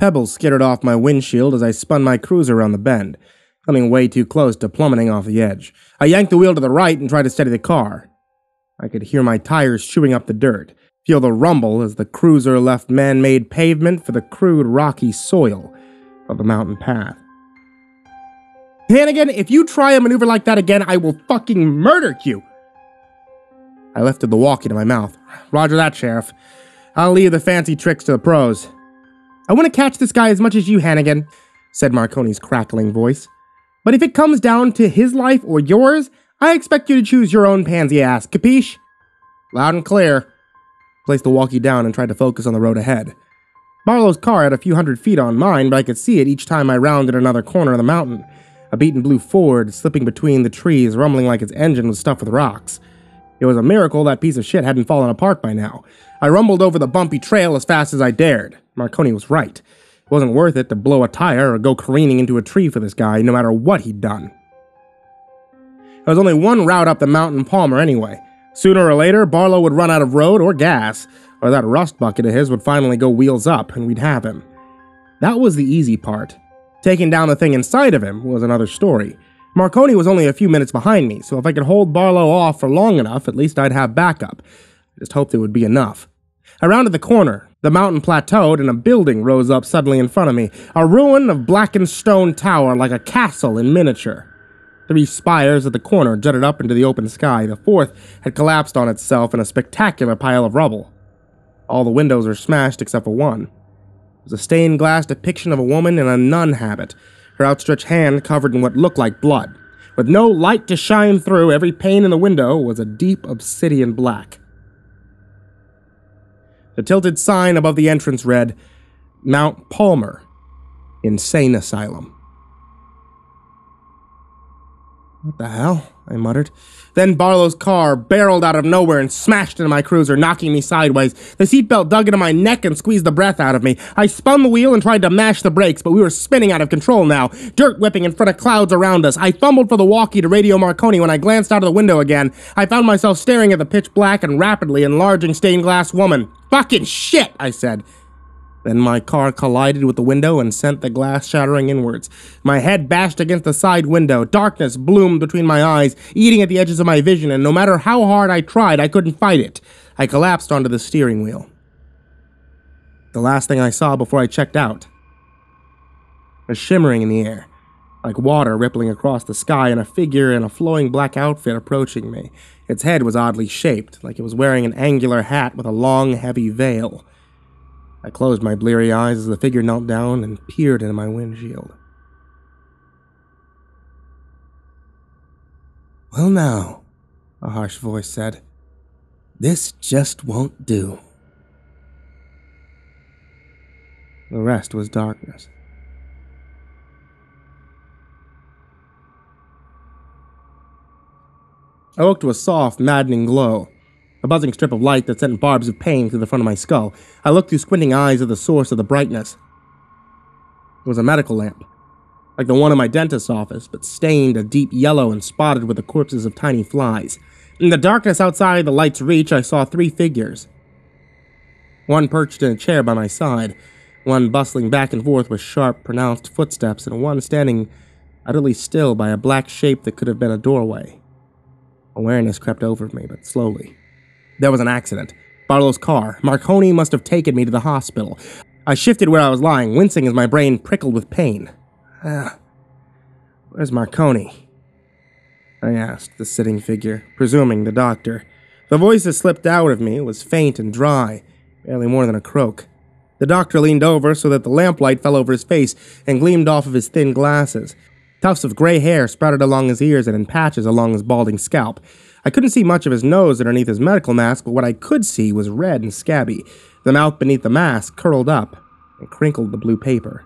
Pebbles skittered off my windshield as I spun my cruiser around the bend, coming way too close to plummeting off the edge. I yanked the wheel to the right and tried to steady the car. I could hear my tires chewing up the dirt, feel the rumble as the cruiser left man-made pavement for the crude, rocky soil of the mountain path. Hannigan, if you try a maneuver like that again, I will fucking murder you! I lifted the walkie to my mouth. Roger that, Sheriff. I'll leave the fancy tricks to the pros. I want to catch this guy as much as you, Hannigan, said Marconi's crackling voice. But if it comes down to his life or yours, I expect you to choose your own pansy ass, capiche? Loud and clear. Placed the walkie down and tried to focus on the road ahead. Barlow's car had a few hundred feet on mine, but I could see it each time I rounded another corner of the mountain. A beaten blue Ford slipping between the trees, rumbling like its engine was stuffed with rocks. It was a miracle that piece of shit hadn't fallen apart by now. I rumbled over the bumpy trail as fast as I dared. Marconi was right. It wasn't worth it to blow a tire or go careening into a tree for this guy, no matter what he'd done. There was only one route up the Mount Palmer anyway. Sooner or later, Barlow would run out of road or gas, or that rust bucket of his would finally go wheels up, and we'd have him. That was the easy part. Taking down the thing inside of him was another story. Marconi was only a few minutes behind me, so if I could hold Barlow off for long enough, at least I'd have backup. I just hoped it would be enough. I rounded the corner. The mountain plateaued, and a building rose up suddenly in front of me, a ruin of blackened stone tower like a castle in miniature. Three spires at the corner jutted up into the open sky. The fourth had collapsed on itself in a spectacular pile of rubble. All the windows were smashed except for one. It was a stained-glass depiction of a woman in a nun habit, her outstretched hand covered in what looked like blood. With no light to shine through, every pane in the window was a deep obsidian black. The tilted sign above the entrance read, Mount Palmer, Insane Asylum. What the hell? I muttered. Then Barlow's car barreled out of nowhere and smashed into my cruiser, knocking me sideways. The seatbelt dug into my neck and squeezed the breath out of me. I spun the wheel and tried to mash the brakes, but we were spinning out of control now, dirt whipping in front of clouds around us. I fumbled for the walkie to radio Marconi when I glanced out of the window again. I found myself staring at the pitch-black and rapidly enlarging stained-glass woman. Fucking shit, I said. Then my car collided with the window and sent the glass shattering inwards. My head bashed against the side window. Darkness bloomed between my eyes, eating at the edges of my vision, and no matter how hard I tried, I couldn't fight it. I collapsed onto the steering wheel. The last thing I saw before I checked out was shimmering in the air, like water rippling across the sky, and a figure in a flowing black outfit approaching me. Its head was oddly shaped, like it was wearing an angular hat with a long, heavy veil. I closed my bleary eyes as the figure knelt down and peered into my windshield. Well now, a harsh voice said, this just won't do. The rest was darkness. I woke to a soft, maddening glow. A buzzing strip of light that sent barbs of pain through the front of my skull. I looked through squinting eyes at the source of the brightness. It was a medical lamp, like the one in my dentist's office, but stained a deep yellow and spotted with the corpses of tiny flies. In the darkness outside the light's reach, I saw three figures. One perched in a chair by my side, one bustling back and forth with sharp, pronounced footsteps, and one standing utterly still by a black shape that could have been a doorway. Awareness crept over me, but slowly. There was an accident. Barlow's car. Marconi must have taken me to the hospital. I shifted where I was lying, wincing as my brain prickled with pain. Where's Marconi? I asked the sitting figure, presuming the doctor. The voice that slipped out of me was faint and dry, barely more than a croak. The doctor leaned over so that the lamplight fell over his face and gleamed off of his thin glasses. Tufts of gray hair sprouted along his ears and in patches along his balding scalp. I couldn't see much of his nose underneath his medical mask, but what I could see was red and scabby. The mouth beneath the mask curled up and crinkled the blue paper.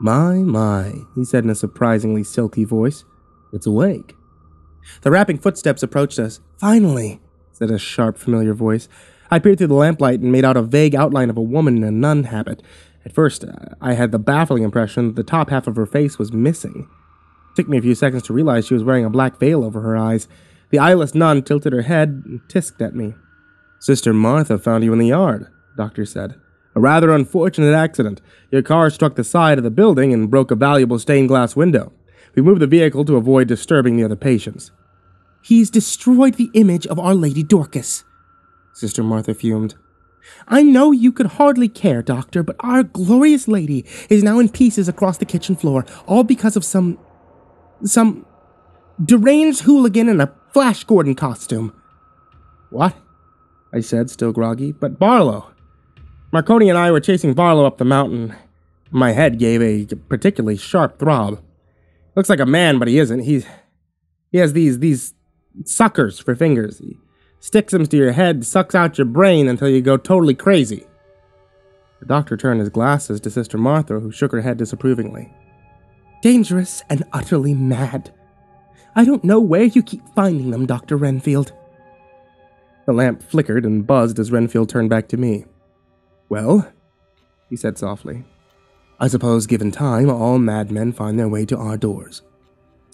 My, my, he said in a surprisingly silky voice. It's awake. The rapping footsteps approached us. Finally, said a sharp, familiar voice. I peered through the lamplight and made out a vague outline of a woman in a nun habit. At first, I had the baffling impression that the top half of her face was missing. It took me a few seconds to realize she was wearing a black veil over her eyes. The eyeless nun tilted her head and tisked at me. Sister Martha found you in the yard, the doctor said. A rather unfortunate accident. Your car struck the side of the building and broke a valuable stained glass window. We moved the vehicle to avoid disturbing the other patients. He's destroyed the image of Our Lady Dorcas, Sister Martha fumed. I know you could hardly care, Doctor, but our glorious lady is now in pieces across the kitchen floor, all because of some deranged hooligan in a Flash Gordon costume. What? I said, still groggy. But Barlow. Marconi and I were chasing Barlow up the mountain. My head gave a particularly sharp throb. Looks like a man, but he isn't. He has these suckers for fingers. He sticks them to your head, sucks out your brain until you go totally crazy. The doctor turned his glasses to Sister Martha, who shook her head disapprovingly. Dangerous and utterly mad. I don't know where you keep finding them, Dr. Renfield. The lamp flickered and buzzed as Renfield turned back to me. Well, he said softly, I suppose given time, all madmen find their way to our doors.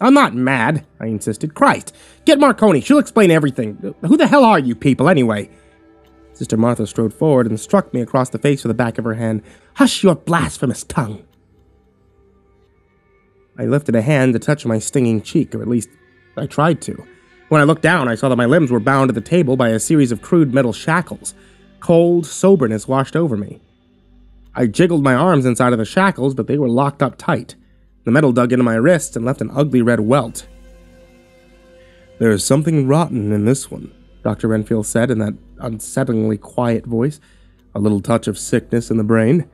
I'm not mad, I insisted. Christ, get Marconi, she'll explain everything. Who the hell are you people, anyway? Sister Martha strode forward and struck me across the face with the back of her hand. Hush your blasphemous tongue. I lifted a hand to touch my stinging cheek, or at least I tried to. When I looked down, I saw that my limbs were bound to the table by a series of crude metal shackles. Cold soberness washed over me. I jiggled my arms inside of the shackles, but they were locked up tight. The metal dug into my wrists and left an ugly red welt. There is something rotten in this one, Dr. Renfield said in that unsettlingly quiet voice. A little touch of sickness in the brain.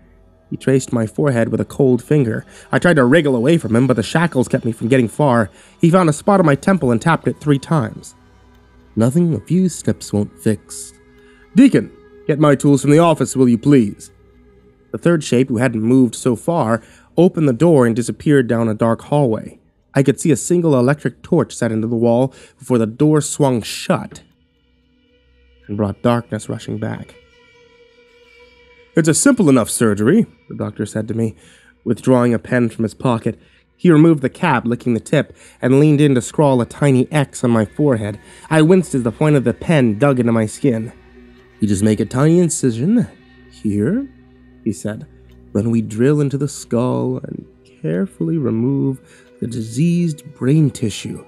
He traced my forehead with a cold finger. I tried to wriggle away from him, but the shackles kept me from getting far. He found a spot on my temple and tapped it 3 times. Nothing a few steps won't fix. Deacon, get my tools from the office, will you please? The third shape, who hadn't moved so far, opened the door and disappeared down a dark hallway. I could see a single electric torch set into the wall before the door swung shut and brought darkness rushing back. It's a simple enough surgery, the doctor said to me, withdrawing a pen from his pocket. He removed the cap, licking the tip, and leaned in to scrawl a tiny X on my forehead. I winced as the point of the pen dug into my skin. You just make a tiny incision here, he said. Then we drill into the skull and carefully remove the diseased brain tissue.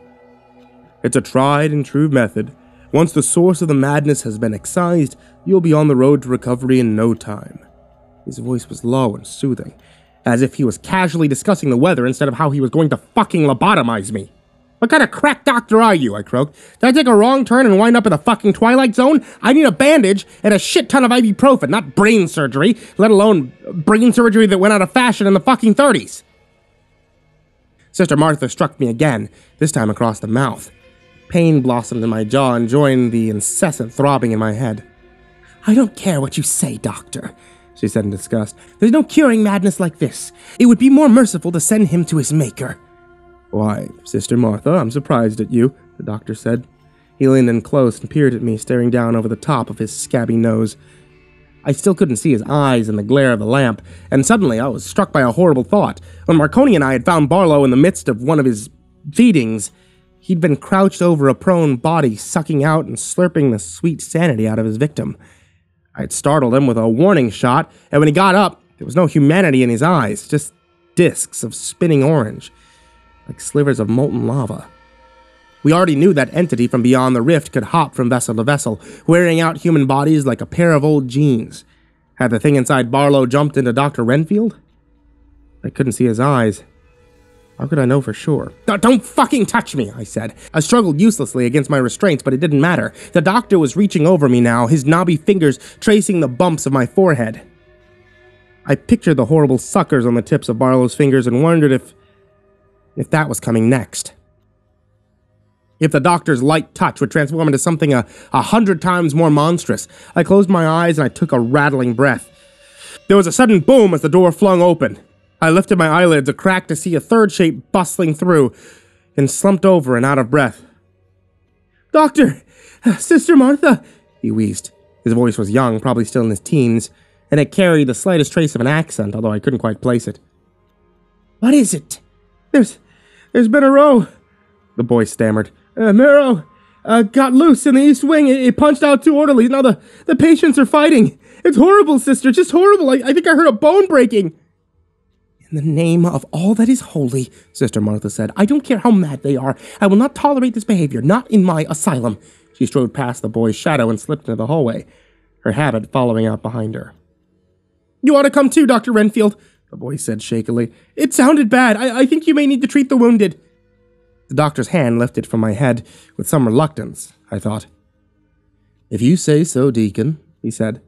It's a tried and true method. Once the source of the madness has been excised, you'll be on the road to recovery in no time. His voice was low and soothing, as if he was casually discussing the weather instead of how he was going to fucking lobotomize me. What kind of crack doctor are you? I croaked. Did I take a wrong turn and wind up in the fucking Twilight Zone? I need a bandage and a shit ton of ibuprofen, not brain surgery, let alone brain surgery that went out of fashion in the fucking 30s. Sister Martha struck me again, this time across the mouth. Pain blossomed in my jaw and joined the incessant throbbing in my head. I don't care what you say, Doctor, she said in disgust. There's no curing madness like this. It would be more merciful to send him to his maker. Why, Sister Martha, I'm surprised at you, the doctor said. He leaned in close and peered at me, staring down over the top of his scabby nose. I still couldn't see his eyes in the glare of the lamp, and suddenly I was struck by a horrible thought. When Marconi and I had found Barlow in the midst of one of his feedings, he'd been crouched over a prone body, sucking out and slurping the sweet sanity out of his victim. I'd startled him with a warning shot, and when he got up, there was no humanity in his eyes, just discs of spinning orange, like slivers of molten lava. We already knew that entity from beyond the rift could hop from vessel to vessel, wearing out human bodies like a pair of old jeans. Had the thing inside Barlow jumped into Dr. Renfield? I couldn't see his eyes. How could I know for sure? Don't fucking touch me, I said. I struggled uselessly against my restraints, but it didn't matter. The doctor was reaching over me now, his knobby fingers tracing the bumps of my forehead. I pictured the horrible suckers on the tips of Barlow's fingers and wondered if that was coming next. If the doctor's light touch would transform into something 100 times more monstrous. I closed my eyes and I took a rattling breath. There was a sudden boom as the door flung open. I lifted my eyelids a crack to see a third shape bustling through, and slumped over and out of breath. Doctor! Sister Martha! He wheezed. His voice was young, probably still in his teens, and it carried the slightest trace of an accent, although I couldn't quite place it. What is it? There's been a row, the boy stammered. Marrow got loose in the east wing. It punched out 2 orderlies. Now the patients are fighting. It's horrible, sister. Just horrible. I think I heard a bone breaking. In the name of all that is holy, Sister Martha said, I don't care how mad they are. I will not tolerate this behavior, not in my asylum. She strode past the boy's shadow and slipped into the hallway, her habit following out behind her. You ought to come too, Dr. Renfield, the boy said shakily. It sounded bad. I think you may need to treat the wounded. The doctor's hand lifted from my head with some reluctance, I thought. If you say so, Deacon, he said.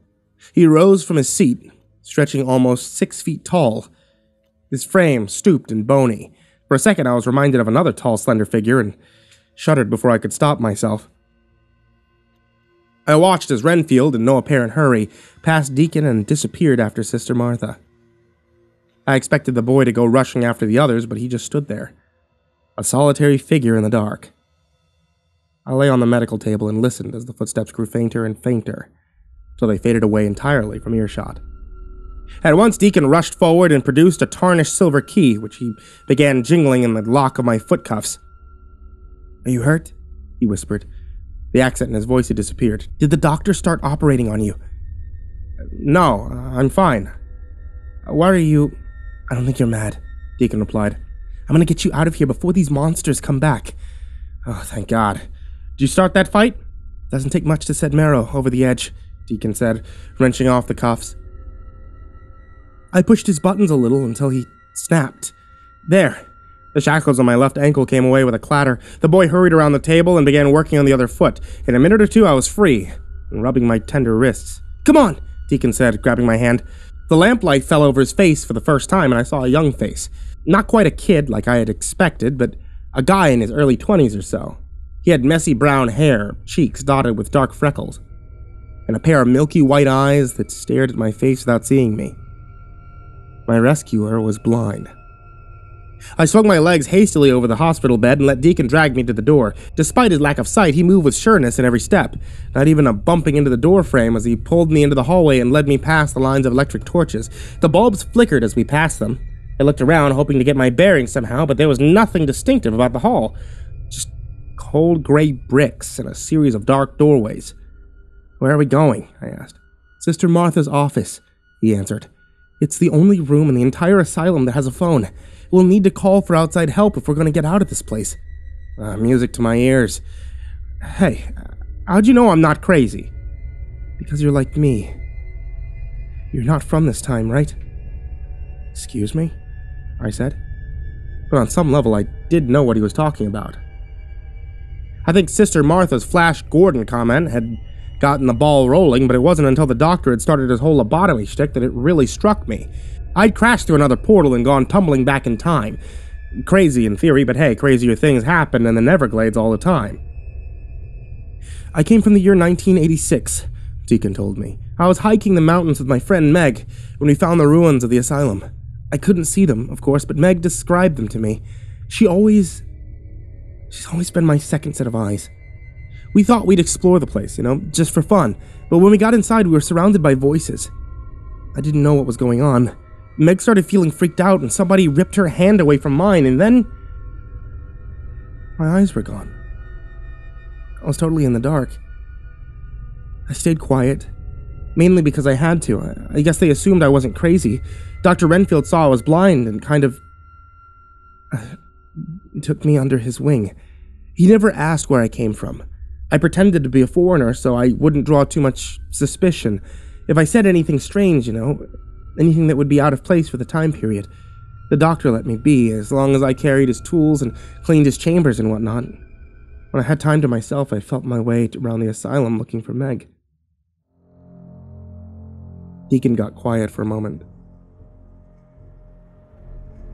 He rose from his seat, stretching almost 6 feet tall. His frame stooped and bony. For a second, I was reminded of another tall, slender figure and shuddered before I could stop myself. I watched as Renfield, in no apparent hurry, passed Deacon and disappeared after Sister Martha. I expected the boy to go rushing after the others, but he just stood there, a solitary figure in the dark. I lay on the medical table and listened as the footsteps grew fainter and fainter, till they faded away entirely from earshot. At once, Deacon rushed forward and produced a tarnished silver key, which he began jingling in the lock of my foot cuffs. Are you hurt? He whispered. The accent in his voice had disappeared. Did the doctor start operating on you? No, I'm fine. Why are you... I don't think you're mad, Deacon replied. I'm gonna get you out of here before these monsters come back. Oh, thank God. Did you start that fight? Doesn't take much to set Marrow over the edge, Deacon said, wrenching off the cuffs. I pushed his buttons a little until he snapped. There. The shackles on my left ankle came away with a clatter. The boy hurried around the table and began working on the other foot. In a minute or two, I was free and rubbing my tender wrists. Come on, Deacon said, grabbing my hand. The lamplight fell over his face for the first time, and I saw a young face. Not quite a kid like I had expected, but a guy in his early 20s or so. He had messy brown hair, cheeks dotted with dark freckles, and a pair of milky white eyes that stared at my face without seeing me. My rescuer was blind. I swung my legs hastily over the hospital bed and let Deacon drag me to the door. Despite his lack of sight, he moved with sureness in every step, not even a bumping into the door frame as he pulled me into the hallway and led me past the lines of electric torches. The bulbs flickered as we passed them. I looked around, hoping to get my bearings somehow, but there was nothing distinctive about the hall. Just cold gray bricks and a series of dark doorways. Where are we going? I asked. Sister Martha's office, he answered. It's the only room in the entire asylum that has a phone. We'll need to call for outside help if we're going to get out of this place. Music to my ears. Hey, how'd you know I'm not crazy? Because you're like me. You're not from this time, right? Excuse me? I said. But on some level, I did know what he was talking about. I think Sister Martha's Flash Gordon comment had gotten the ball rolling, but it wasn't until the doctor had started his whole lobotomy shtick that it really struck me. I'd crashed through another portal and gone tumbling back in time. Crazy in theory, but hey, crazier things happen in the Neverglades all the time. I came from the year 1986, Deacon told me. I was hiking the mountains with my friend Meg when we found the ruins of the asylum. I couldn't see them, of course, but Meg described them to me. She's always been my second set of eyes. We thought we'd explore the place, just for fun, but when we got inside, we were surrounded by voices. I didn't know what was going on. Meg started feeling freaked out, and somebody ripped her hand away from mine, and then... my eyes were gone. I was totally in the dark. I stayed quiet, mainly because I had to. I guess they assumed I wasn't crazy. Dr. Renfield saw I was blind and kind of... took me under his wing. He never asked where I came from. I pretended to be a foreigner, so I wouldn't draw too much suspicion. If I said anything strange, anything that would be out of place for the time period, the doctor let me be, as long as I carried his tools and cleaned his chambers and whatnot. When I had time to myself, I felt my way around the asylum looking for Meg. Deacon got quiet for a moment.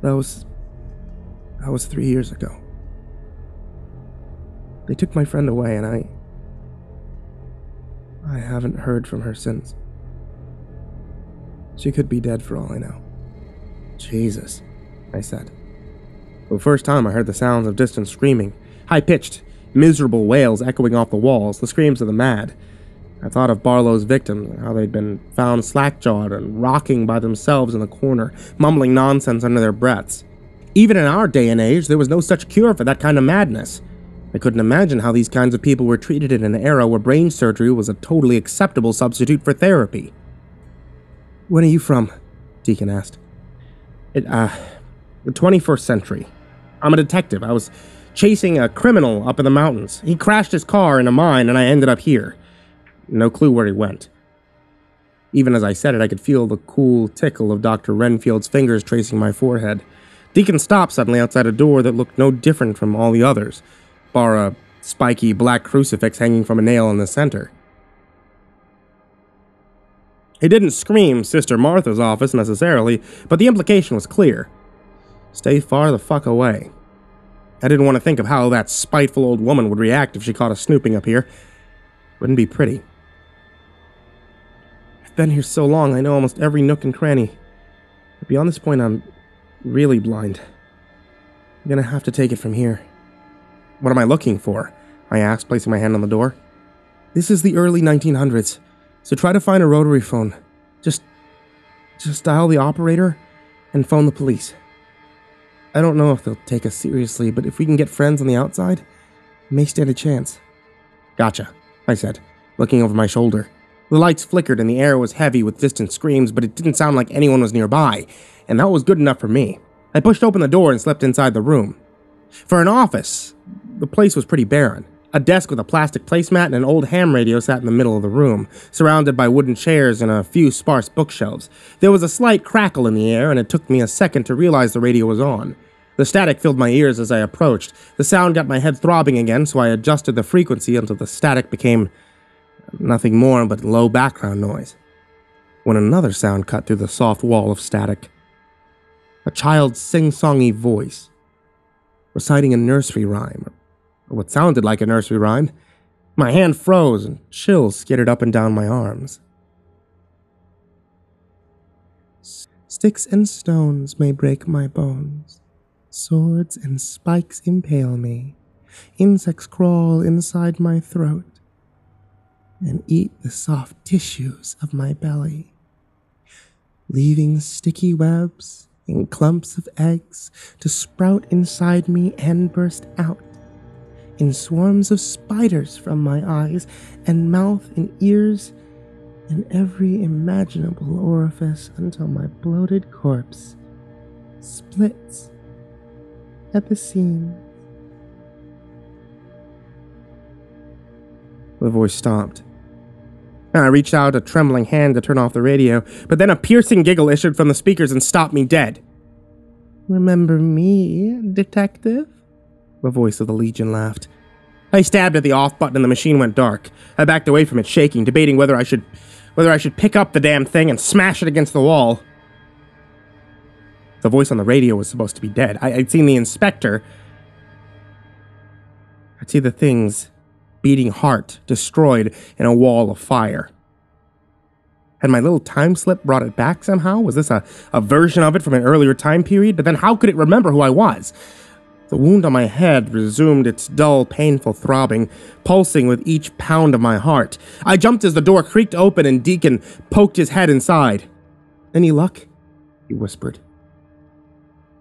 That was 3 years ago. They took my friend away, and I haven't heard from her since. She could be dead for all I know. Jesus, I said. For the first time, I heard the sounds of distant screaming, high-pitched, miserable wails echoing off the walls, the screams of the mad. I thought of Barlow's victims and how they'd been found slack-jawed and rocking by themselves in the corner, mumbling nonsense under their breaths. Even in our day and age, there was no such cure for that kind of madness. I couldn't imagine how these kinds of people were treated in an era where brain surgery was a totally acceptable substitute for therapy. When are you from? Deacon asked. The 21st century. I'm a detective. I was chasing a criminal up in the mountains. He crashed his car in a mine and I ended up here. No clue where he went. Even as I said it, I could feel the cool tickle of Dr. Renfield's fingers tracing my forehead. Deacon stopped suddenly outside a door that looked no different from all the others, bar a spiky black crucifix hanging from a nail in the center. He didn't scream Sister Martha's office necessarily, but the implication was clear. Stay far the fuck away. I didn't want to think of how that spiteful old woman would react if she caught us snooping up here. Wouldn't be pretty. I've been here so long, I know almost every nook and cranny. But beyond this point, I'm really blind. I'm gonna have to take it from here. What am I looking for? I asked, placing my hand on the door. This is the early 1900s, so try to find a rotary phone. Just dial the operator and phone the police. I don't know if they'll take us seriously, but if we can get friends on the outside, we may stand a chance. Gotcha, I said, looking over my shoulder. The lights flickered and the air was heavy with distant screams, but it didn't sound like anyone was nearby, and that was good enough for me. I pushed open the door and slept inside the room. For an office, the place was pretty barren. A desk with a plastic placemat and an old ham radio sat in the middle of the room, surrounded by wooden chairs and a few sparse bookshelves. There was a slight crackle in the air, and it took me a second to realize the radio was on. The static filled my ears as I approached. The sound got my head throbbing again, so I adjusted the frequency until the static became nothing more but low background noise. When another sound cut through the soft wall of static. A child's sing-songy voice, reciting a nursery rhyme, or what sounded like a nursery rhyme. My hand froze and chills skittered up and down my arms. Sticks and stones may break my bones. Swords and spikes impale me. Insects crawl inside my throat and eat the soft tissues of my belly, leaving sticky webs and clumps of eggs to sprout inside me and burst out in swarms of spiders from my eyes and mouth and ears and every imaginable orifice until my bloated corpse splits at the seams. The voice stopped. I reached out a trembling hand to turn off the radio, but then a piercing giggle issued from the speakers and stopped me dead. Remember me, detective? The voice of the Legion laughed. I stabbed at the off button and the machine went dark. I backed away from it, shaking, debating whether I should pick up the damn thing and smash it against the wall. The voice on the radio was supposed to be dead. I'd seen the inspector. I'd see the thing's beating heart destroyed in a wall of fire. Had my little time slip brought it back somehow? Was this a version of it from an earlier time period? But then how could it remember who I was? The wound on my head resumed its dull, painful throbbing, pulsing with each pound of my heart. I jumped as the door creaked open and Deacon poked his head inside. Any luck? He whispered.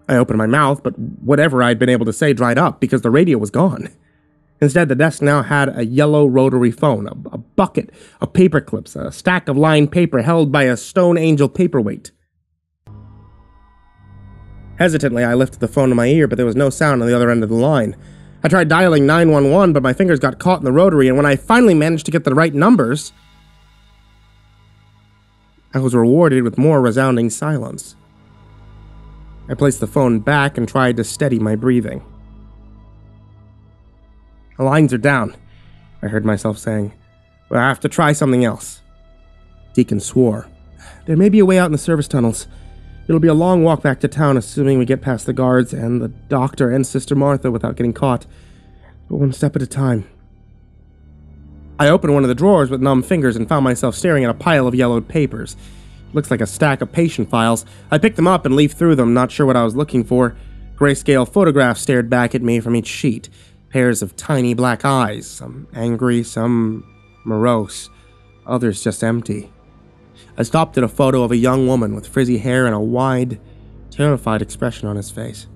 I opened my mouth, but whatever I'd been able to say dried up because the radio was gone. Instead, the desk now had a yellow rotary phone, a bucket of paper clips, a stack of lined paper held by a stone angel paperweight. Hesitantly, I lifted the phone to my ear, but there was no sound on the other end of the line. I tried dialing 911, but my fingers got caught in the rotary, and when I finally managed to get the right numbers, I was rewarded with more resounding silence. I placed the phone back and tried to steady my breathing. The lines are down, I heard myself saying. We'll have to try something else. Deacon swore. There may be a way out in the service tunnels. It'll be a long walk back to town, assuming we get past the guards and the doctor and Sister Martha without getting caught. But one step at a time. I opened one of the drawers with numb fingers and found myself staring at a pile of yellowed papers. It looks like a stack of patient files. I picked them up and leafed through them, not sure what I was looking for. Grayscale photographs stared back at me from each sheet. Pairs of tiny black eyes, some angry, some morose, others just empty. I stopped at a photo of a young woman with frizzy hair and a wide, terrified expression on his face.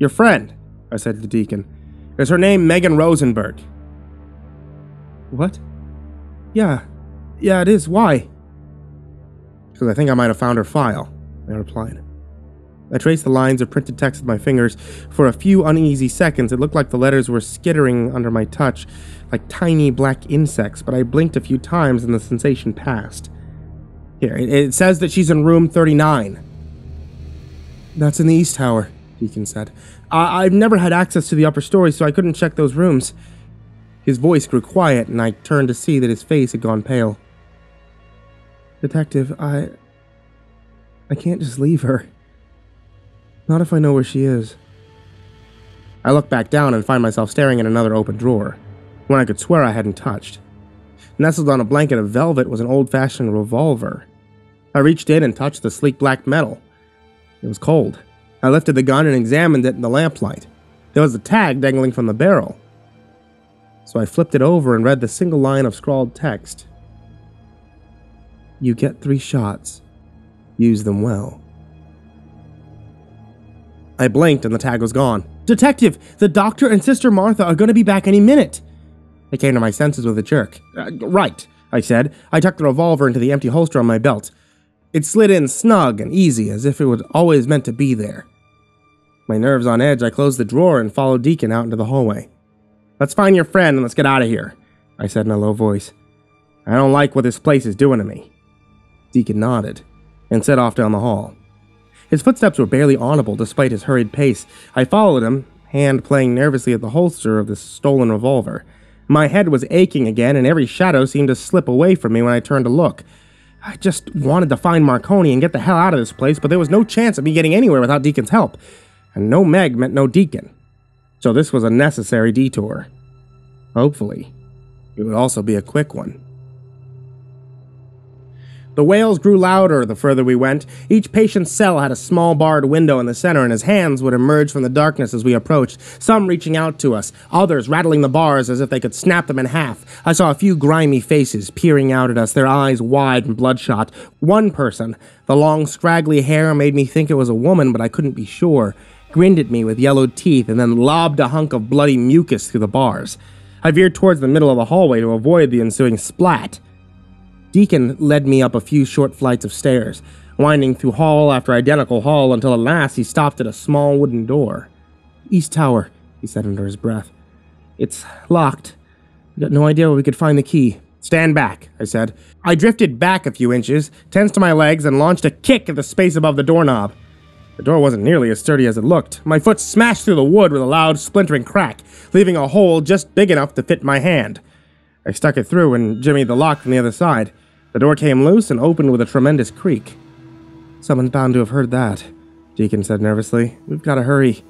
Your friend, I said to the Deacon, is her name Megan Rosenberg? What? Yeah, it is. Why? because I think I might have found her file, I replied. I traced the lines of printed text with my fingers. For a few uneasy seconds, it looked like the letters were skittering under my touch, like tiny black insects, but I blinked a few times and the sensation passed. Here, it says that she's in room 39. That's in the East Tower, Deacon said. I've never had access to the upper story, so I couldn't check those rooms. His voice grew quiet, and I turned to see that his face had gone pale. Detective, I can't just leave her. Not if I know where she is. I look back down and find myself staring at another open drawer, one I could swear I hadn't touched. Nestled on a blanket of velvet was an old-fashioned revolver. I reached in and touched the sleek black metal. It was cold. I lifted the gun and examined it in the lamplight. There was a tag dangling from the barrel. So I flipped it over and read the single line of scrawled text. You get 3 shots. Use them well. I blinked and the tag was gone. Detective, the doctor and Sister Martha are going to be back any minute. I came to my senses with a jerk. Right, I said. I tucked the revolver into the empty holster on my belt. It slid in snug and easy, as if it was always meant to be there. My nerves on edge, I closed the drawer and followed Deacon out into the hallway. Let's find your friend and let's get out of here, I said in a low voice. I don't like what this place is doing to me. Deacon nodded and set off down the hall. His footsteps were barely audible despite his hurried pace. I followed him, hand playing nervously at the holster of the stolen revolver. My head was aching again and every shadow seemed to slip away from me when I turned to look. I just wanted to find Marconi and get the hell out of this place, but there was no chance of me getting anywhere without Deacon's help, and no Meg meant no Deacon. So this was a necessary detour. Hopefully, it would also be a quick one. The wails grew louder the further we went. Each patient's cell had a small barred window in the center, and his hands would emerge from the darkness as we approached, some reaching out to us, others rattling the bars as if they could snap them in half. I saw a few grimy faces peering out at us, their eyes wide and bloodshot. One person, the long scraggly hair made me think it was a woman, but I couldn't be sure, grinned at me with yellowed teeth and then lobbed a hunk of bloody mucus through the bars. I veered towards the middle of the hallway to avoid the ensuing splat. Deacon led me up a few short flights of stairs, winding through hall after identical hall until at last he stopped at a small wooden door. East Tower, he said under his breath. It's locked. I've got no idea where we could find the key. Stand back, I said. I drifted back a few inches, tensed my legs, and launched a kick at the space above the doorknob. The door wasn't nearly as sturdy as it looked. My foot smashed through the wood with a loud splintering crack, leaving a hole just big enough to fit my hand. I stuck it through and jimmied the lock from the other side. The door came loose and opened with a tremendous creak. Someone's bound to have heard that, Deacon said nervously. We've got to hurry.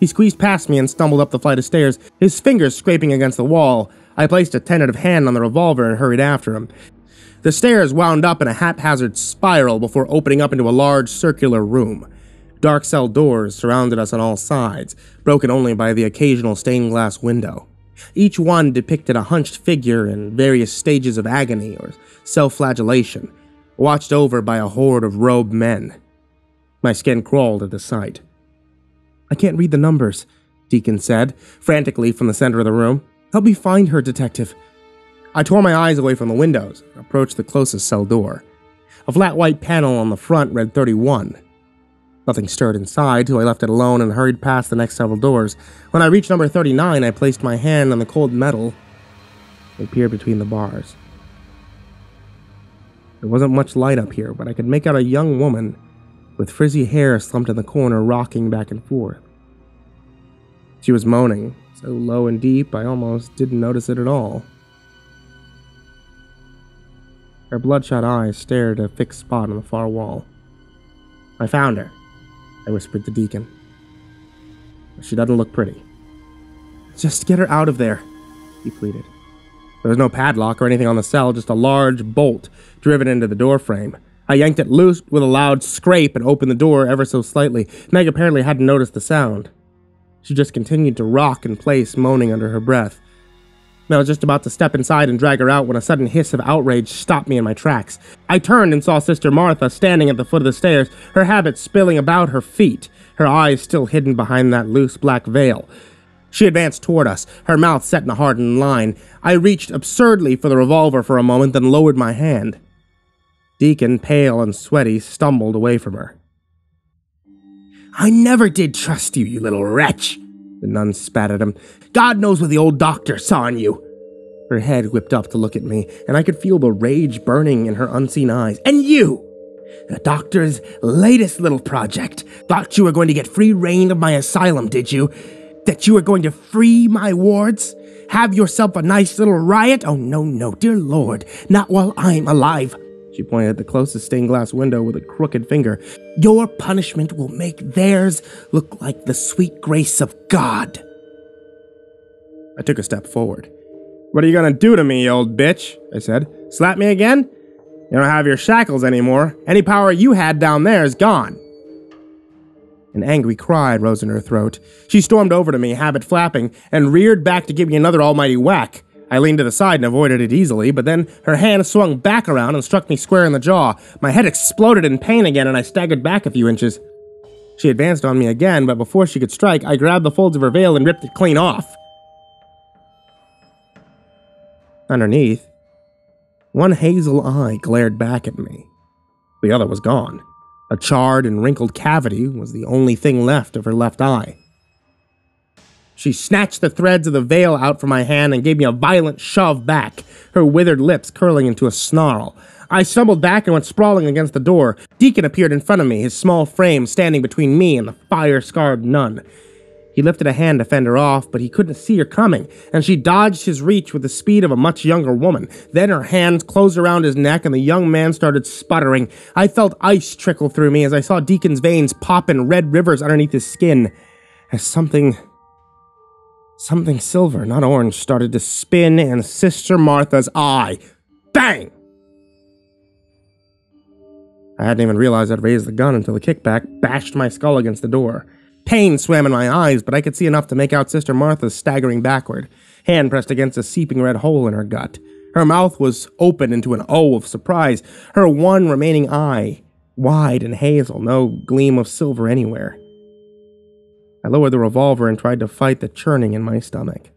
He squeezed past me and stumbled up the flight of stairs, his fingers scraping against the wall. I placed a tentative hand on the revolver and hurried after him. The stairs wound up in a haphazard spiral before opening up into a large circular room. Dark cell doors surrounded us on all sides, broken only by the occasional stained glass window. Each one depicted a hunched figure in various stages of agony or self-flagellation, watched over by a horde of robed men. My skin crawled at the sight. I can't read the numbers, Deacon said, frantically from the center of the room. Help me find her, Detective. I tore my eyes away from the windows and approached the closest cell door. A flat white panel on the front read 31. Nothing stirred inside, so I left it alone and hurried past the next several doors. When I reached number 39, I placed my hand on the cold metal and peered between the bars. There wasn't much light up here, but I could make out a young woman with frizzy hair slumped in the corner, rocking back and forth. She was moaning, so low and deep I almost didn't notice it at all. Her bloodshot eyes stared at a fixed spot on the far wall. I found her, I whispered to Deacon. She doesn't look pretty. Just get her out of there, he pleaded. There was no padlock or anything on the cell, just a large bolt driven into the doorframe. I yanked it loose with a loud scrape and opened the door ever so slightly. Meg apparently hadn't noticed the sound. She just continued to rock in place, moaning under her breath. I was just about to step inside and drag her out when a sudden hiss of outrage stopped me in my tracks. I turned and saw Sister Martha standing at the foot of the stairs, her habit spilling about her feet, her eyes still hidden behind that loose black veil. She advanced toward us, her mouth set in a hardened line. I reached absurdly for the revolver for a moment, then lowered my hand. Deacon, pale and sweaty, stumbled away from her. "I never did trust you, you little wretch," the nun spat at him. "God knows what the old doctor saw in you." Her head whipped up to look at me, and I could feel the rage burning in her unseen eyes. "And you! The doctor's latest little project. Thought you were going to get free reign of my asylum, did you? That you were going to free my wards? Have yourself a nice little riot? Oh, no, no, dear Lord, not while I'm alive." She pointed at the closest stained glass window with a crooked finger. "Your punishment will make theirs look like the sweet grace of God." I took a step forward. "What are you gonna do to me, you old bitch?" I said. "Slap me again? You don't have your shackles anymore. Any power you had down there is gone." An angry cry rose in her throat. She stormed over to me, habit flapping, and reared back to give me another almighty whack. I leaned to the side and avoided it easily, but then her hand swung back around and struck me square in the jaw. My head exploded in pain again, and I staggered back a few inches. She advanced on me again, but before she could strike, I grabbed the folds of her veil and ripped it clean off. Underneath, one hazel eye glared back at me. The other was gone. A charred and wrinkled cavity was the only thing left of her left eye. She snatched the threads of the veil out from my hand and gave me a violent shove back, her withered lips curling into a snarl. I stumbled back and went sprawling against the door. Deacon appeared in front of me, his small frame standing between me and the fire-scarred nun. He lifted a hand to fend her off, but he couldn't see her coming, and she dodged his reach with the speed of a much younger woman. Then her hands closed around his neck, and the young man started sputtering. I felt ice trickle through me as I saw Deacon's veins pop in red rivers underneath his skin. As something silver, not orange, started to spin in Sister Martha's eye. Bang! I hadn't even realized I'd raised the gun until the kickback bashed my skull against the door. Pain swam in my eyes, but I could see enough to make out Sister Martha staggering backward, hand pressed against a seeping red hole in her gut. Her mouth was open into an O of surprise, her one remaining eye, wide and hazel, no gleam of silver anywhere. I lowered the revolver and tried to fight the churning in my stomach.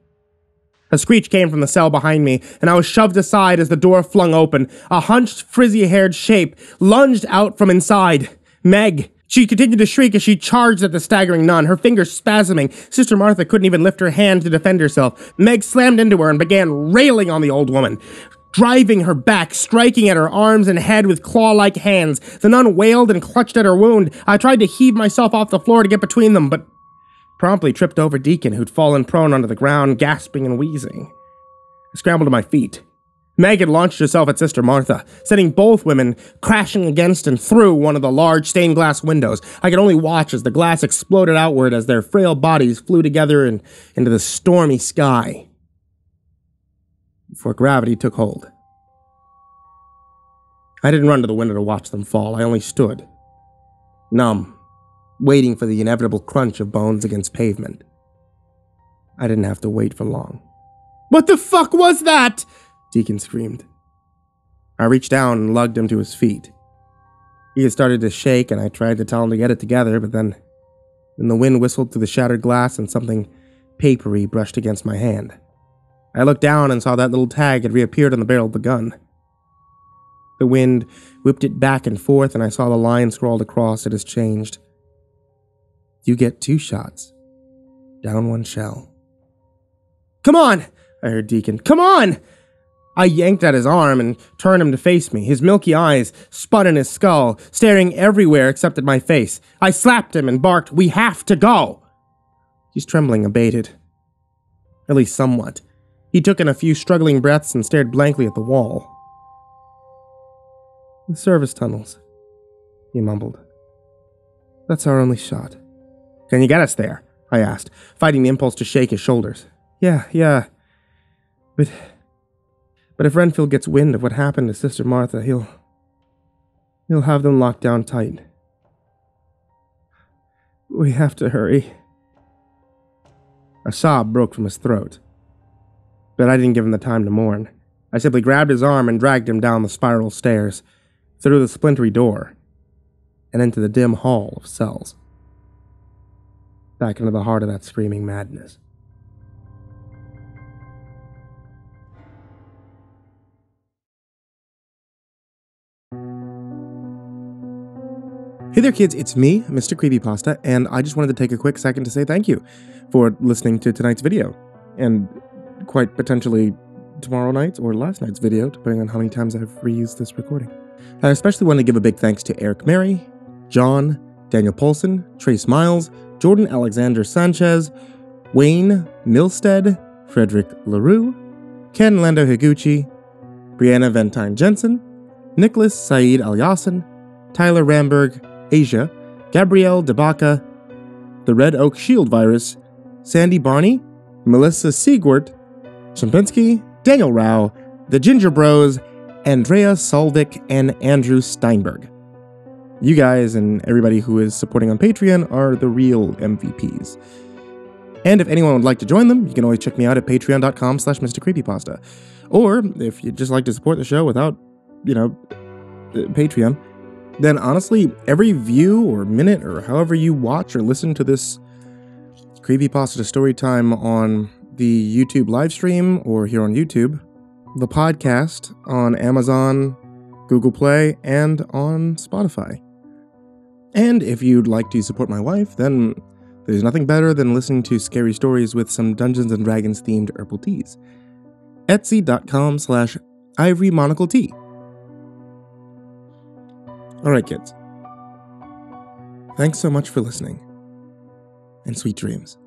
A screech came from the cell behind me, and I was shoved aside as the door flung open. A hunched, frizzy-haired shape lunged out from inside. Meg. She continued to shriek as she charged at the staggering nun, her fingers spasming. Sister Martha couldn't even lift her hand to defend herself. Meg slammed into her and began railing on the old woman, driving her back, striking at her arms and head with claw-like hands. The nun wailed and clutched at her wound. I tried to heave myself off the floor to get between them, but promptly tripped over Deacon, who'd fallen prone onto the ground, gasping and wheezing. I scrambled to my feet. Meg had launched herself at Sister Martha, sending both women crashing against and through one of the large stained glass windows. I could only watch as the glass exploded outward as their frail bodies flew together and into the stormy sky before gravity took hold. I didn't run to the window to watch them fall. I only stood, numb, waiting for the inevitable crunch of bones against pavement. I didn't have to wait for long. "What the fuck was that?" Deacon screamed. I reached down and lugged him to his feet. He had started to shake, and I tried to tell him to get it together, but then the wind whistled through the shattered glass and something papery brushed against my hand. I looked down and saw that little tag had reappeared on the barrel of the gun. The wind whipped it back and forth, and I saw the line scrawled across it as changed. "You get 2 shots. Down 1 shell. "Come on!" I heard Deacon. "Come on!" I yanked at his arm and turned him to face me, his milky eyes spun in his skull, staring everywhere except at my face. I slapped him and barked, "We have to go!" His trembling abated. At least somewhat. He took in a few struggling breaths and stared blankly at the wall. "The service tunnels," he mumbled. "That's our only shot." "Can you get us there?" I asked, fighting the impulse to shake his shoulders. Yeah. But if Renfield gets wind of what happened to Sister Martha, he'll have them locked down tight. We have to hurry." A sob broke from his throat, but I didn't give him the time to mourn. I simply grabbed his arm and dragged him down the spiral stairs, through the splintery door, and into the dim hall of cells, back into the heart of that screaming madness. Hey there kids, it's me, Mr. Creepypasta, and I just wanted to take a quick second to say thank you for listening to tonight's video, and quite potentially tomorrow night's or last night's video, depending on how many times I've reused this recording. I especially want to give a big thanks to Eric Mary, John, Daniel Paulson, Trace Miles, Jordan Alexander Sanchez, Wayne Milstead, Frederick LaRue, Ken Lando-Higuchi, Brianna Ventine-Jensen, Nicholas Saeed Alyasson, Tyler Ramberg, Asia, Gabrielle Debaca, the Red Oak Shield Virus, Sandy Barney, Melissa Sigurt, Sampinsky, Daniel Rao, the Ginger Bros, Andrea Saldi, and Andrew Steinberg. You guys and everybody who is supporting on Patreon are the real MVPs. And if anyone would like to join them, you can always check me out at patreon.com/Mr. Creepypasta. Or if you'd just like to support the show without, Patreon, then honestly, every view or minute or however you watch or listen to this Creepypasta story time on the YouTube live stream or here on YouTube, the podcast on Amazon, Google Play, and on Spotify. And if you'd like to support my wife, then there's nothing better than listening to scary stories with some Dungeons and Dragons themed herbal teas. Etsy.com/Ivory Monocle Tea. Alright kids, thanks so much for listening, and sweet dreams.